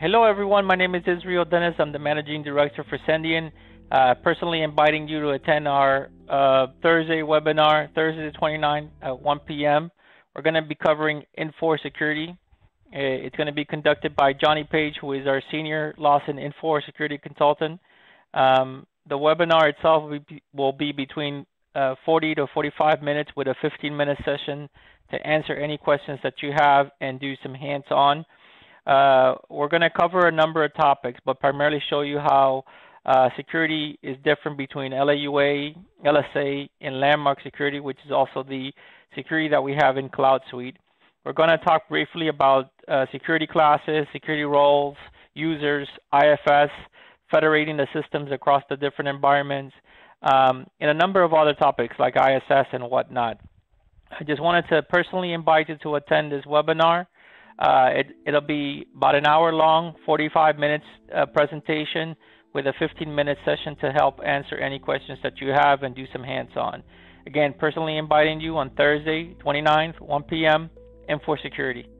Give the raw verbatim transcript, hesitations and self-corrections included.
Hello everyone, my name is Israel Dennis. I'm the Managing Director for Cendien. Uh, personally inviting you to attend our uh, Thursday webinar, Thursday the twenty-ninth at one P M We're going to be covering Infor Security. It's going to be conducted by Johnny Page, who is our Senior Lawson Infor Security Consultant. Um, the webinar itself will be, will be between uh, forty to forty-five minutes with a fifteen minute session to answer any questions that you have and do some hands-on. Uh, we're going to cover a number of topics, but primarily show you how uh, security is different between L A U A, L S A, and Landmark Security, which is also the security that we have in Cloud Suite. We're going to talk briefly about uh, security classes, security roles, users, I F S, federating the systems across the different environments, um, and a number of other topics like I S S and whatnot. I just wanted to personally invite you to attend this webinar. Uh, it, it'll be about an hour long, forty-five minutes uh, presentation with a fifteen minute session to help answer any questions that you have and do some hands-on. Again, personally inviting you on Thursday, twenty-ninth, one P M, Infor Security.